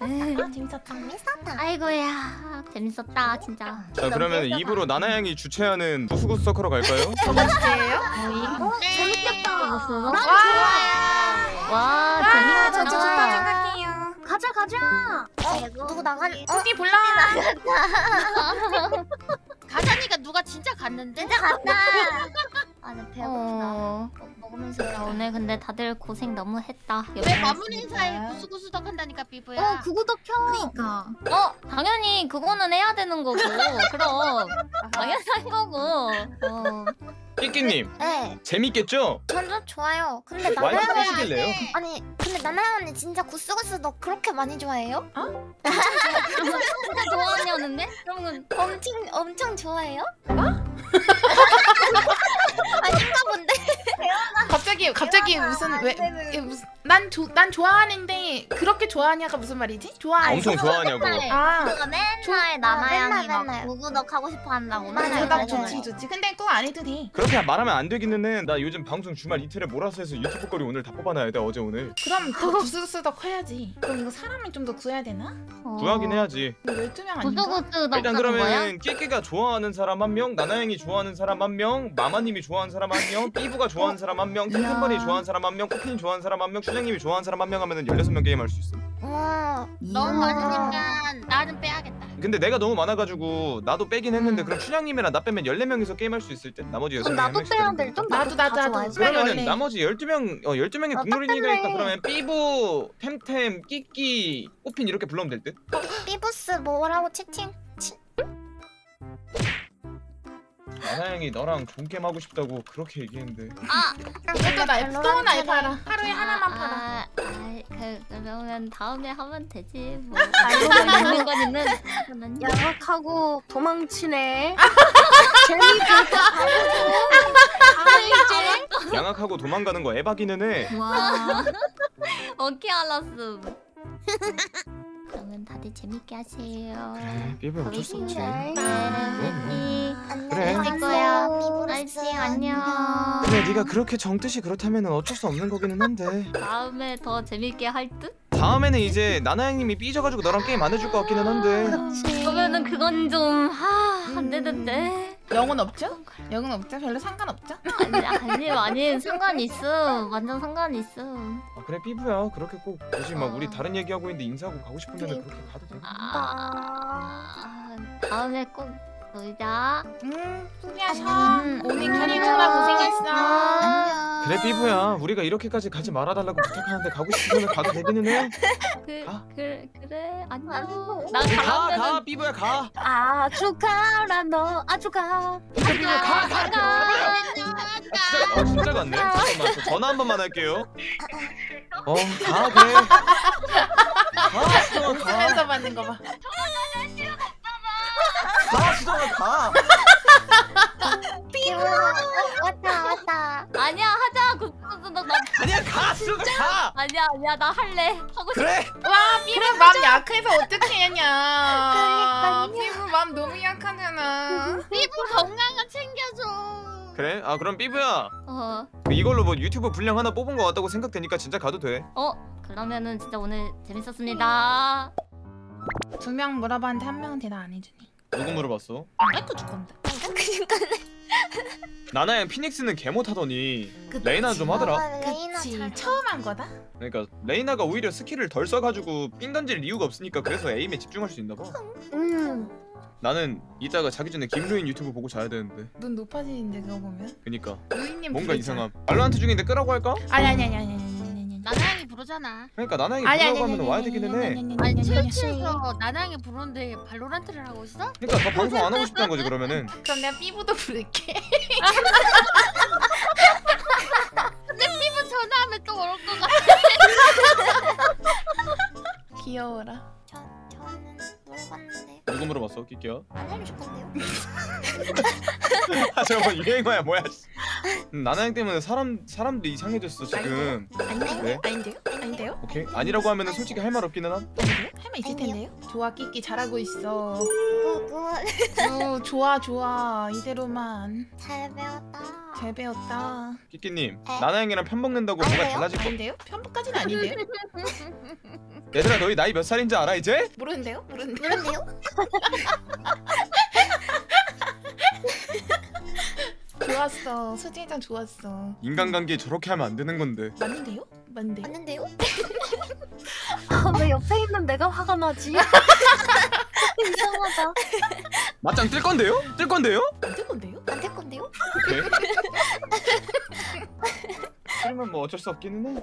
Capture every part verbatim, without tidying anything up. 재밌었다. 재밌었다. 재밌었다. 아이고야, 재밌었다 진짜. 자, 그러면 이 부로 나나양이 주최하는 구스구스 서커로 갈까요? 저거 주최예요? 어, 재밌겠다. 난 좋아요. 와, 재밌다. 저 좋다 생각해요. 가자 가자. 어, 누구 나간? 어디 불러? 가자니까 누가 진짜 갔는데? 진짜 갔다. 아, 나 배고프다. 어... 먹으면서 야, 오늘 근데 다들 고생 너무 했다. 왜 마무리 인사에 구스구스덕 한다니까 비브야. 어, 구구덕 켜. 그니까. 어, 당연히 그거는 해야 되는 거고. 그럼 당연한 거고. 어. 깨끼님, 네. 재밌겠죠? 저는 좋아요. 근데 나나양 언니 아니, 근데 나나양 언니 진짜 구스구스 너 그렇게 많이 좋아해요? 어? 진짜 좋아하냐는데? 그러면 엄청 엄청 좋아해요? 어? 아닌가 본데. 갑자기 갑자기 무슨 왜 무슨 난 조 난 좋아하는데 그렇게 좋아하냐가 무슨 말이지? 좋아해. 엄청 좋아하냐고. 아, 그러니까 맨날 나나양이 막 구구덕 하고 싶어 한다고. 맞아, 맞아. 좋지 좋지. 근데 꼭 안 해도 돼. 그렇게 말하면 안 되기는. 나 요즘 방송 주말 이틀에 몰아서 해서 유튜브 거리 오늘 다 뽑아놔야 돼. 어제 오늘. 그럼 더 구스구스덕 해야지. 그럼 이거 사람을 좀 더 구해야 되나? 어... 구하긴 해야지. 열두 명 아닌가? 일단 그러면 깨끼가 좋아하는 사람 한 명, 나나양이 좋아하는 사람 한 명, 마마님이 좋아하는 사람 한 명, 삐부가 좋아하는 사람 한 명, 탬탐버린이 좋아하는 사람 한 명, 코핀이 좋아하는 사람 한 명, 추장님이 좋아하는 사람 한 명 하면은 열여섯 명 게임 할 수 있어. 와, 너무 많으니까 나는 빼야겠다. 근데 내가 너무 많아가지고 나도 빼긴 했는데 음. 그럼 추장님이랑 나 빼면 열네 명이서 게임 할 수 있을 때 나머지 여섯 명 나도 빼야 될 좀. 나도 나도 나도. 그러면은 나머지 열두 명 어 열두 명의 국룰이니까 일단 그러면 삐부, 템템, 끼끼, 코핀 이렇게 불러면 될 듯? 삐부스 뭐라고 채팅? 나나양이 너랑 종겜 하고 싶다고 그렇게 얘기했는데. 아, 그러니까 나 앨범은 아예 팔아. 하루에 하나만 팔아. 아, 그 그러면 다음에 하면 되지. 뭐 알고 있는 건 있는. 야박하고 도망치네. 재미있어. 아이제. 양악하고 도망가는 거 에바기는 해. 와. 오케이 알았음. 그러면 다들 재밌게 하세요. 그래, 비브 어쩔 수 없지. 네, 네. 그래. 알지, 안녕. 그래, 네가 그렇게 정뜻이 그렇다면 어쩔 수 없는 거기는 한데. 다음에 더 재밌게 할 듯? 다음에는 이제 나나양님이 삐져가지고 너랑 게임 안 해줄 것 같기는 한데. 그렇지. 그러면은 그건 좀 하 안 되는데. 영은 없죠? 영은 없죠? 별로 상관없죠? 아니, 아니, 아니 상관이 있어. 완전 상관이 있어. 아, 그래, 삐부야. 그렇게 꼭 굳이 막 어... 우리 다른 얘기하고 있는데 인사하고 가고 싶으면 그래. 그렇게 가도 되겠다. 아... 다음에 꼭 놀자. 응, 수리하셔. 음, 오늘 괜히 정말 고생했어. 안녕. 그래, 삐부야. 우리가 이렇게까지 가지 말아달라고 부탁하는데 가고 싶으면 가도 되기는 해. 그, 가. 그래, 그래. 안녕. 나 가, 가, 가, 삐부야, 가. 아, 축하라, 너. 아, 축하. 삐부야, 가, 가, 가. 아, 진짜 갔네. 잠깐만, 저 전화 한 번만 할게요. 어, 가, 그래. 가, 수정아, 가. 웃으면서 받는 거 봐. 가, 수정아, 가. 삐부. 왔다, 왔다. 아니야, 하자. 구스구스 너. 아니야, 가, 수정아, 가. 아니야, 아니야, 나 할래. 하고 싶어. 그래. 와, 삐부 맘 약해서 어떻게 하냐. 삐부 맘 너무 약하잖아. 삐부 건강을 챙겨줘. 그래? 아, 그럼 삐부야. 어. 이걸로 뭐 유튜브 분량 하나 뽑은 거 같다고 생각되니까 진짜 가도 돼. 어? 그러면은 진짜 오늘 재밌었습니다. 두 명 물어봤는데 한 명은 대답 안 해주니. 누구 물어봤어? 아이쿠 죽건데. 나나양 피닉스는 개 못하더니 그치. 레이나 좀 하더라. 그치, 처음 한 거다? 그러니까 레이나가 오히려 스킬을 덜 써가지고 삥 던질 이유가 없으니까 그래서 에임에 집중할 수 있나 봐. 음. 나는 이따가 자기 전에 김루인 유튜브 보고 자야 되는데. 눈 높아지는데 그거 보면? 그니까. 루인님 뭔가 이상함. 발로한테 중인데 끄라고 할까? 아니 아니 아니 아니 아니. 나나양이 부르잖아. 그러니까 나나양이 부르라고 하면 와야 되기는 해. 아니 트위치에서 나나양이 부르는데 발로란트를 하고 있어? 그러니까 너 방송 안 하고 싶다는 거지 그러면은. 그럼 내가 삐부도 부를게. 근데 삐부 전화하면 또 올 것 같아. 귀여워라. 물어봤는데. 누구 물어봤어? 끼끼야? 안 알려줄 건데요. 아, 저거 유행어야 뭐야. 나나양 때문에 사람, 사람들이 이상해졌어 지금. 아닌데요? 네? 아닌데요? 아닌데요? 오케이. 아니라고 하면은 솔직히 할 말 없기는 한? 아닌데요? 할 말 있을 텐데요? 좋아 끼끼 잘하고 있어. 어, 좋아 좋아 이대로만. 잘 배웠다. 잘 배웠다. 끼끼님, 나나양이랑 편 먹는다고 뭔가 달라질 거 아닌데요? 편까지는 아닌데요? 얘들아, 너희 나이 몇 살인지 알아 이제? 모르는데요? 모르는데요? 모르는데요? 좋았어. 수진이장 좋았어. 인간관계 저렇게 하면 안 되는 건데. 맞는데요? 맞는데요? 맞는데요? 아, 왜 옆에 있는 내가 화가 나지? 이상하다. 맞짱 뜰 건데요? 뜰 건데요? 안 뜰 건데요? 안 뜰 건데요? 오케이. 그러면 뭐 어쩔 수 없기는 해.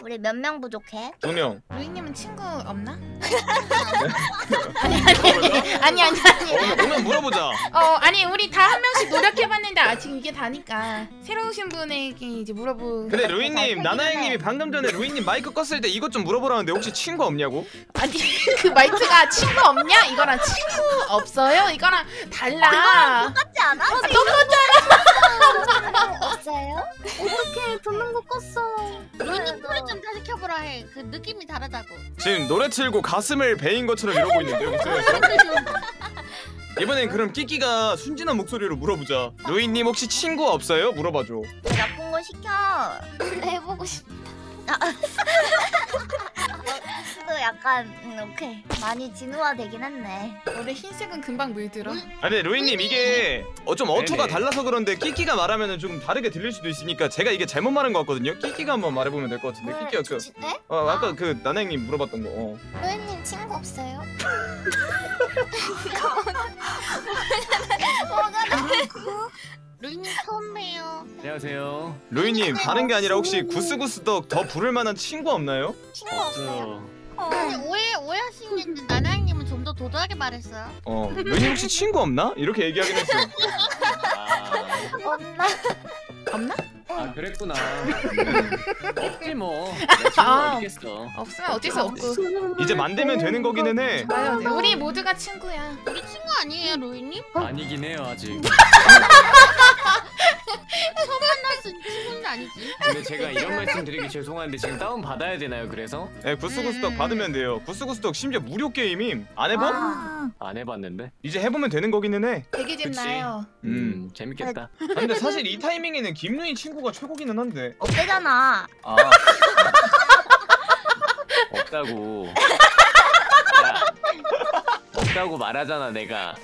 우리 몇 명 부족해? 두 명. 루이님은 친구 없나? 아니 아니 아니 아니 아니. 오면 물어보자. 어 아니 우리 다 한 명씩 노력해봤는데 아직 이게 다니까 새로 오신 분에게 이제 물어보. 그래 루이님, 나나양님이 방금 전에 루이님 마이크 껐을 때 이것 좀 물어보라는데 혹시 친구 없냐고? 아니 그 마이크가 친구 없냐? 이거랑 친구 없어요? 이거랑 달라. 그거랑 똑같지 않아? 아, 똑같잖아. 없어요? 어떡해, 듣는 거 껐어. 루이님 소리 좀 다시 켜보라 해. 그 느낌이 다르다고. 지금 노래 틀고 가슴을 베인 것처럼 이러고 있는데요. 이번엔 그럼 끼끼가 순진한 목소리로 물어보자. 루인님 혹시 친구 없어요? 물어봐줘. 나쁜 거 시켜. 해보고 싶다. 또 약간 음, 오케이. 많이 진화되긴 했네. 원래 흰색은 금방 물들어. 음? 아니 루인님 이게 어, 좀 어투가 네네. 달라서 그런데 끼끼가 말하면은 좀 다르게 들릴 수도 있으니까 제가 이게 잘못 말한 것 같거든요. 끼끼가 한번 말해보면 될 것 같은데. 끼끼가 그 어, 아까 아. 그 나나양님 물어봤던 거. 어. 루인님 친구 없어요? 뭐가 나고? 루인님 처음 봬요. 안녕하세요. 루인님 다른 게 아니라 혹시 구스구스덕 더 부를 만한 친구 없나요? 친구 없어요. 어. 근데 오해 오해하시는데 나나양님은 좀 더 도도하게 말했어요. 어, 루인님 혹시 친구 없나? 이렇게 얘기하긴 했어. 아... 없나? 없나? 아 그랬구나. 없지 뭐. 내 친구 아, 어딨겠어. 없으면 어쩔 수 없고. 이제 만들면 되는 거기는 해. 맞아요. 우리 모두가 친구야. 우리 친구 아니에요, 루이님? 아니긴 해요 아직. 처음 만났을 친구는 아니지. 근데 제가 이런 말씀 드리기 죄송한데 지금 다운 받아야 되나요? 그래서? 네, 구스구스덕 음. 받으면 돼요. 구스구스덕 심지어 무료 게임임. 안 해봐? 아. 안 해봤는데. 이제 해보면 되는 거기는 해. 되게 재밌나요? 음, 재밌겠다. 아, 근데 사실 이 타이밍에는 김루인 친구가 최고기는 한데. 없대잖아. 아. 없다고. 야, 없다고 말하잖아 내가.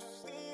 Just